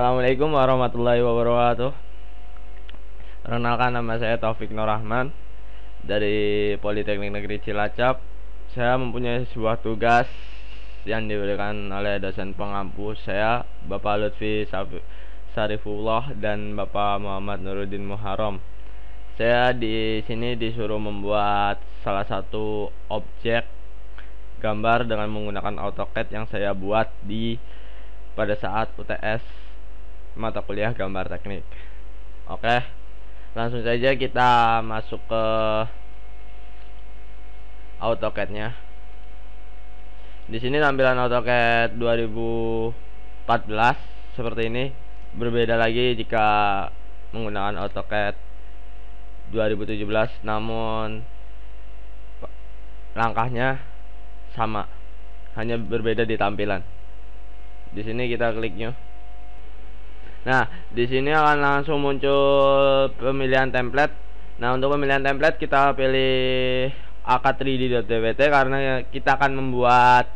Assalamualaikum warahmatullahi wabarakatuh. Perkenalkan, nama saya Taufik Nor Rahman dari Politeknik Negeri Cilacap. Saya mempunyai sebuah tugas yang diberikan oleh dosen pengampu saya, Bapak Lutfi Sarifullah dan Bapak Muhammad Nurudin Muharom. Saya di sini disuruh membuat salah satu objek gambar dengan menggunakan AutoCAD yang saya buat pada saat UTS mata kuliah gambar teknik. Oke, langsung saja kita masuk ke AutoCAD-nya. Di sini tampilan AutoCAD 2014 seperti ini. Berbeda lagi jika menggunakan AutoCAD 2017, namun langkahnya sama, hanya berbeda di tampilan. Di sini kita klik new. Nah, di sini akan langsung muncul pemilihan template. Nah, untuk pemilihan template kita pilih ak3d.dbt karena kita akan membuat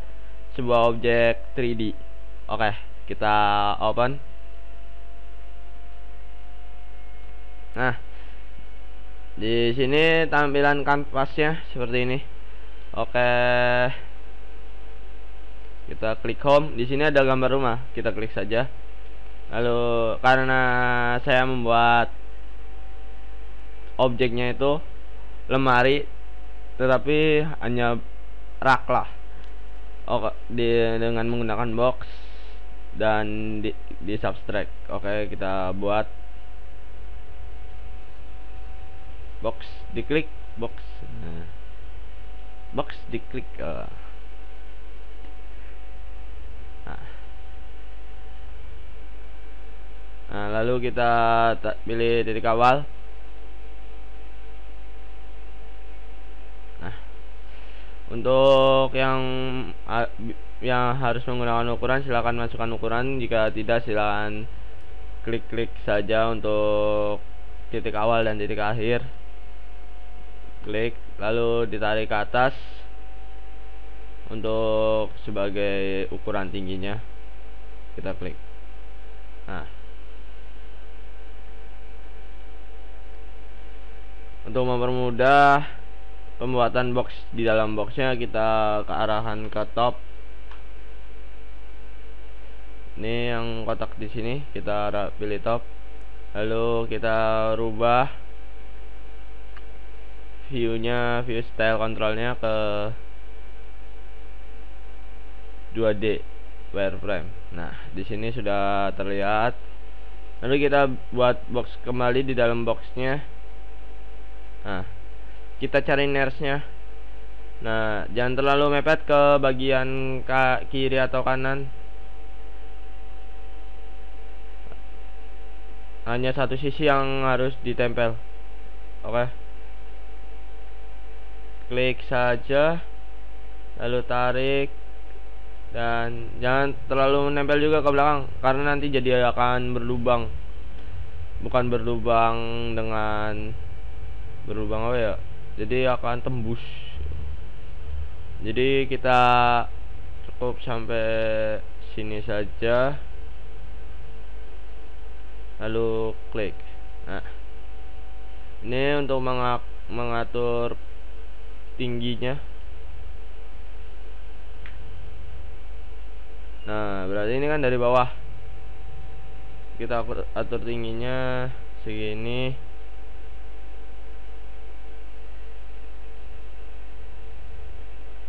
sebuah objek 3D. Oke, kita open. Nah, di sini tampilan kanvasnya seperti ini. Oke, kita klik home. Di sini ada gambar rumah, kita klik saja. Lalu karena saya membuat objeknya itu lemari, tetapi hanya rak lah. Oke, dengan menggunakan box dan di subtract. Oke, kita buat box, diklik box. Nah, box diklik. Nah, lalu kita pilih titik awal. Nah, untuk yang harus menggunakan ukuran, silakan masukkan ukuran. Jika tidak, silakan klik-klik saja untuk titik awal dan titik akhir. Klik, lalu ditarik ke atas untuk sebagai ukuran tingginya. Kita klik. Nah, untuk mempermudah pembuatan box, di dalam boxnya kita ke arahan ke top. Ini yang kotak di sini kita pilih top, lalu kita rubah viewnya, view style controlnya ke 2D wireframe. Nah, di sini sudah terlihat. Lalu kita buat box kembali. Di dalam boxnya, nah, kita cari nearest-nya. Nah, jangan terlalu mepet ke bagian kiri atau kanan. Hanya satu sisi yang harus ditempel. Oke, klik saja, lalu tarik. Dan jangan terlalu menempel juga ke belakang, karena nanti jadi akan berlubang. Bukan berlubang dengan berlubang apa ya, jadi akan tembus. Jadi kita cukup sampai sini saja, lalu klik. Nah, ini untuk mengatur tingginya. Nah, berarti ini kan dari bawah, kita atur tingginya segini.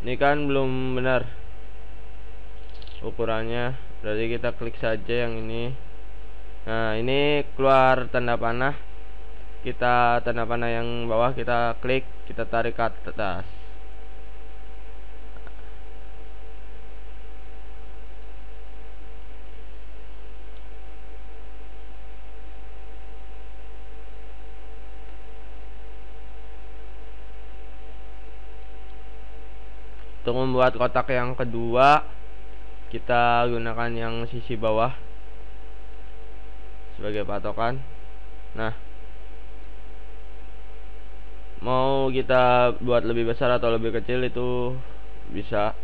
Ini kan belum benar ukurannya, berarti kita klik saja yang ini. Nah, ini keluar tanda panah. Kita tanda panah yang bawah kita klik, kita tarik ke atas. Untuk membuat kotak yang kedua, kita gunakan yang sisi bawah sebagai patokan. Nah, mau kita buat lebih besar atau lebih kecil itu bisa.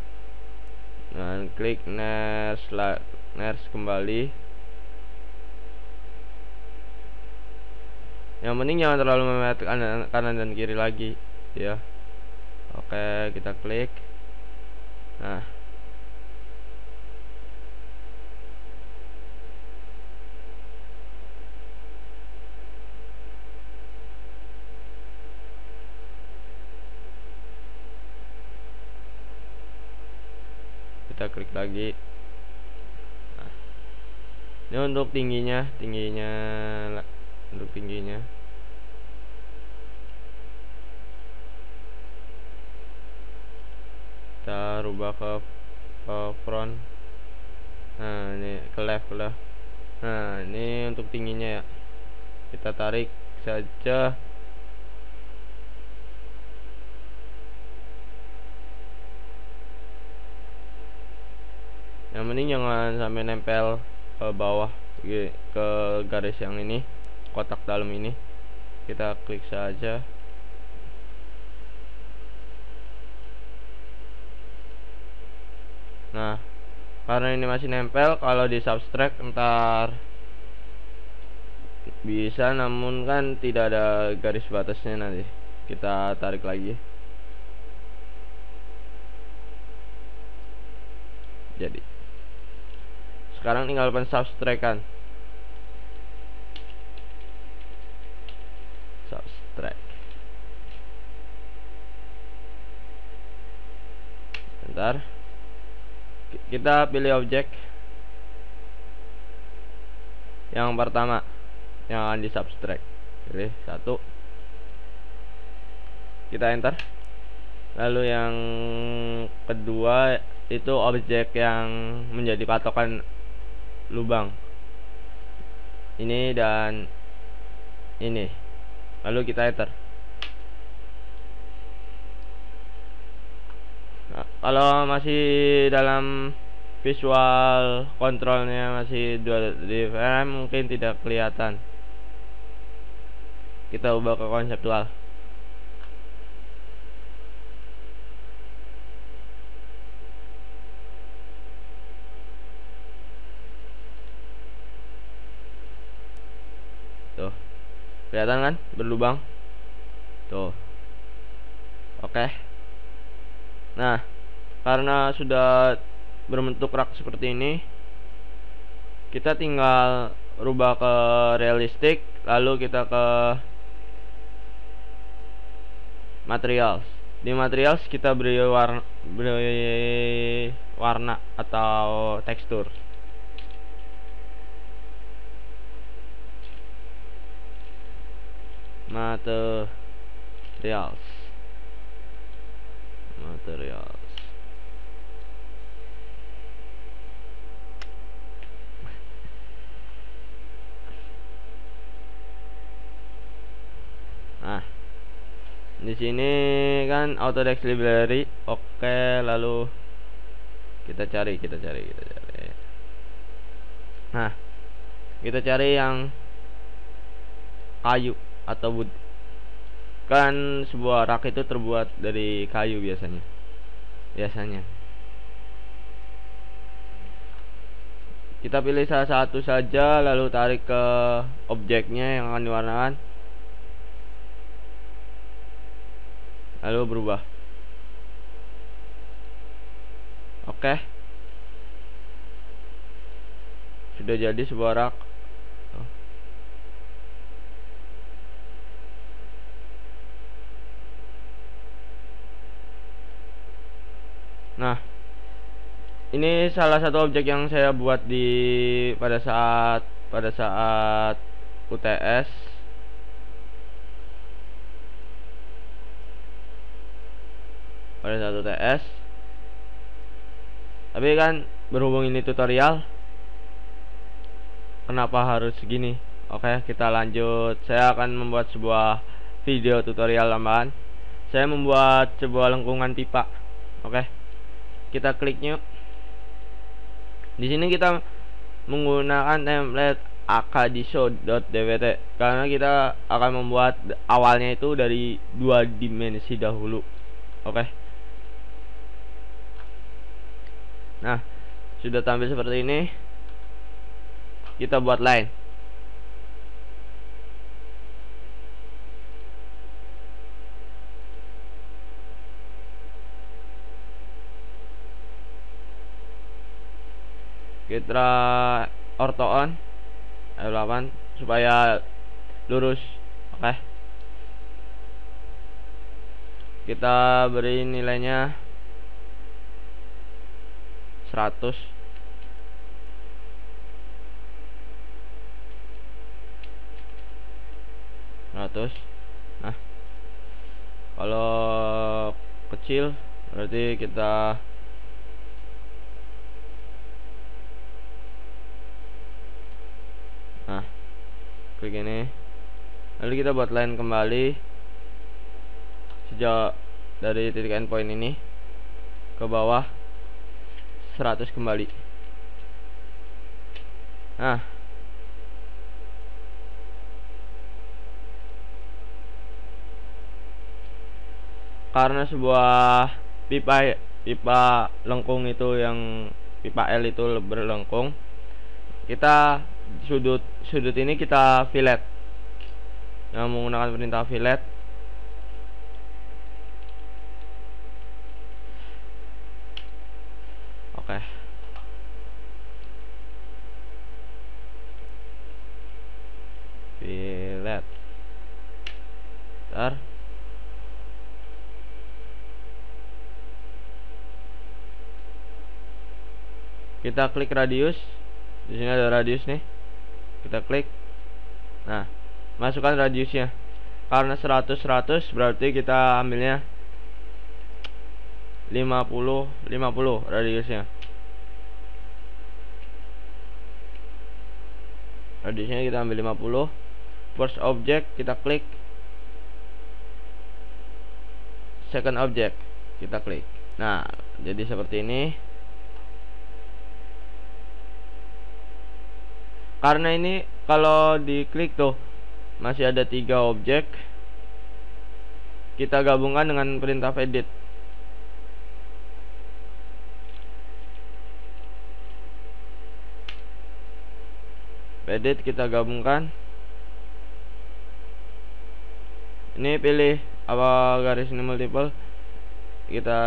Nah, klik nearest kembali. Yang penting jangan terlalu mepet kanan dan kiri lagi ya. Oke, kita klik. Nah, kita klik lagi. Nah, ini untuk tingginya. Kita rubah ke front. Nah, ini ke left lah. Nah, ini untuk tingginya ya. Kita tarik saja. Yang penting jangan sampai nempel ke bawah, ke garis yang ini, kotak dalam ini. Kita klik saja. Nah, karena ini masih nempel, kalau di subtract ntar bisa, namun kan tidak ada garis batasnya nanti. Kita tarik lagi. Jadi sekarang tinggal pensubtract-kan. Subtract. Bentar. Kita pilih objek yang pertama yang akan disubtract. Pilih satu, kita enter. Lalu yang kedua itu objek yang menjadi patokan lubang ini dan ini. Lalu kita enter. Nah, kalau masih dalam visual kontrolnya masih 2D mungkin tidak kelihatan. Kita ubah ke konseptual. Tuh, kelihatan kan berlubang. Tuh, oke. Nah, karena sudah berbentuk rak seperti ini, kita tinggal rubah ke realistik, lalu kita ke materials. Di materials kita beri warna atau tekstur. Materials. Nah, di sini kan autodesk library. Oke, lalu kita cari. Nah, kita cari yang kayu atau wood. Kan sebuah rak itu terbuat dari kayu biasanya. Kita pilih salah satu saja, lalu tarik ke objeknya yang akan diwarnakan, lalu berubah. Oke, sudah jadi sebuah rak. Nah, ini salah satu objek yang saya buat pada saat UTS. Tapi kan berhubung ini tutorial, kenapa harus segini? Oke, kita lanjut. Saya akan membuat sebuah video tutorial tambahan. Saya membuat sebuah lengkungan pipa. Oke. Kita klik new. Di sini kita menggunakan template akadiso.dpt karena kita akan membuat awalnya itu dari 2 dimensi dahulu. Oke. Nah, sudah tampil seperti ini. Kita buat line. kita ortoon L8 supaya lurus. Oke. Kita beri nilainya 100. Nah, kalau kecil berarti kita klik ini, lalu kita buat line kembali sejak dari titik endpoint ini ke bawah 100 kembali. Nah, karena sebuah pipa lengkung itu, yang pipa L itu berlengkung, kita sudut ini kita fillet. Nah, menggunakan perintah fillet, oke. Fillet, bentar. Kita klik radius. Di sini ada radius nih. Kita klik. Nah, masukkan radiusnya. Karena 100 berarti kita ambilnya 50 radiusnya. Radiusnya kita ambil 50. First object kita klik. Second object kita klik. Nah, jadi seperti ini. Karena ini kalau diklik tuh masih ada 3 objek, kita gabungkan dengan perintah edit. Edit kita gabungkan. Ini pilih apa garis ini multiple. Kita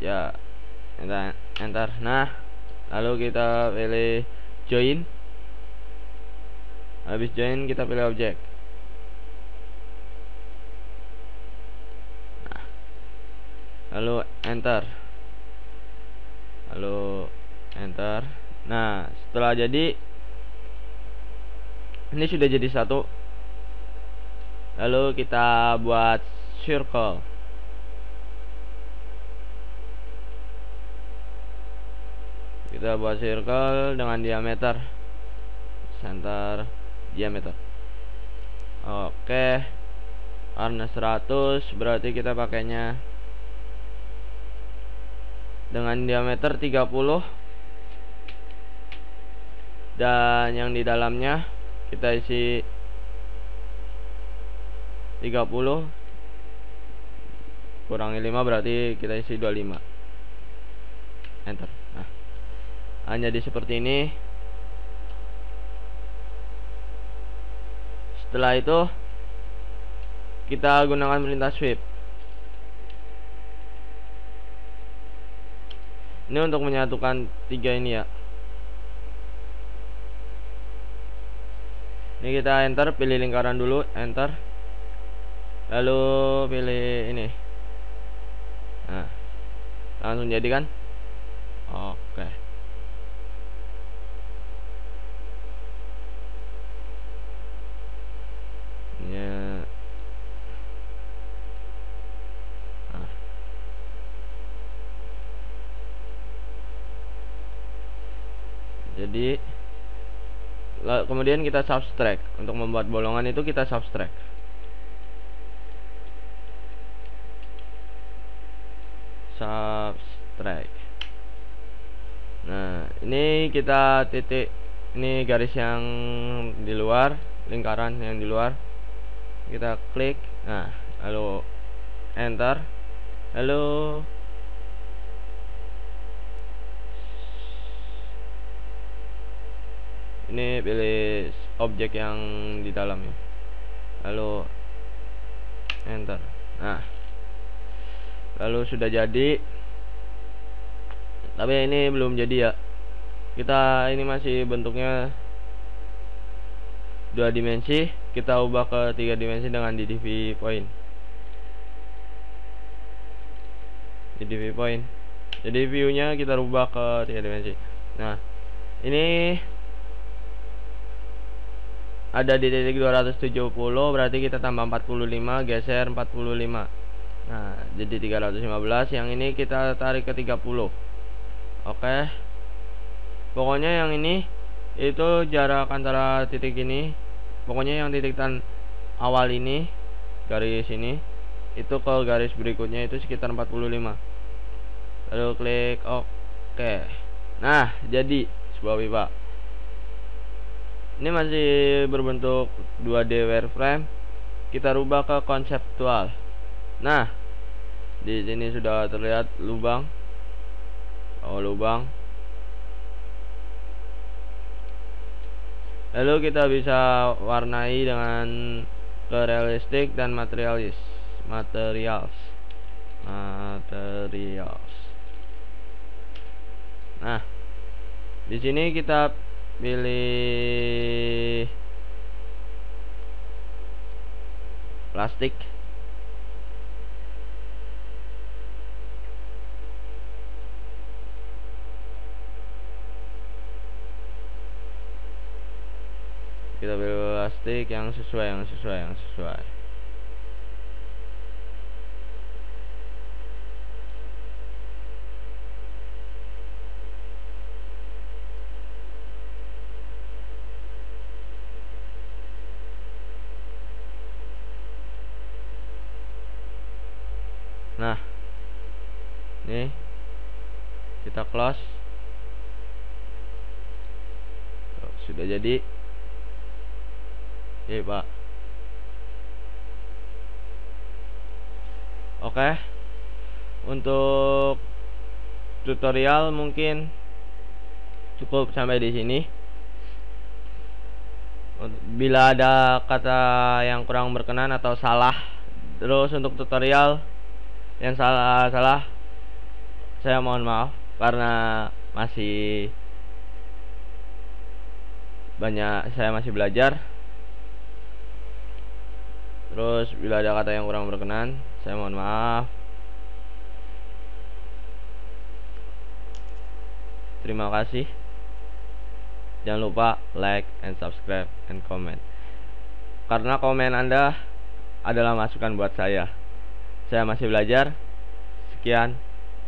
ya enter. Nah, lalu kita pilih join. Habis join kita pilih objek. Nah, lalu enter. Nah, setelah jadi ini sudah jadi satu. Lalu kita buat circle. Kita buat circle dengan diameter diameter. Oke. Karena 100 berarti kita pakainya dengan diameter 30, dan yang di dalamnya kita isi 30 kurangi 5 berarti kita isi 25. Enter. Nah, hanya di seperti ini. Setelah itu kita gunakan perintah sweep. Ini untuk menyatukan 3 ini ya. Ini kita enter, pilih lingkaran dulu, enter. Lalu pilih ini. Nah, langsung jadi kan? Oke. Ya. Nah. Jadi kemudian kita subtract. Untuk membuat bolongan itu kita subtract. Nah, ini kita titik, ini garis yang di luar, lingkaran yang di luar. Kita klik, nah, lalu enter, lalu ini pilih objek yang di dalamnya, lalu enter. Nah, lalu sudah jadi, tapi ini belum jadi ya. Kita ini masih bentuknya 2 dimensi, kita ubah ke 3 dimensi dengan DDV point. Jadi view-nya kita rubah ke 3 dimensi. Nah, ini ada di titik 270, berarti kita tambah 45, geser 45. Nah, jadi 315. Yang ini kita tarik ke 30. Oke. Pokoknya yang ini itu jarak antara titik ini, pokoknya yang titik tan awal ini, garis ini itu ke garis berikutnya itu sekitar 45. Lalu klik oke. Nah, jadi sebuah pipa. Ini masih berbentuk 2D wireframe. Kita rubah ke konseptual. Nah, di sini sudah terlihat lubang. Lalu kita bisa warnai dengan realistik dan materials. Nah, di sini kita pilih plastik. Kita pilih plastik yang sesuai, Nah, ini kita close. Sudah jadi. Oke, untuk tutorial mungkin cukup sampai di sini. Bila ada kata yang kurang berkenan atau salah, terus untuk tutorial yang salah-salah, saya mohon maaf karena masih banyak, saya masih belajar. Terus bila ada kata yang kurang berkenan, saya mohon maaf. Terima kasih. Jangan lupa like and subscribe and comment. Karena komen Anda adalah masukan buat saya. Saya masih belajar. Sekian.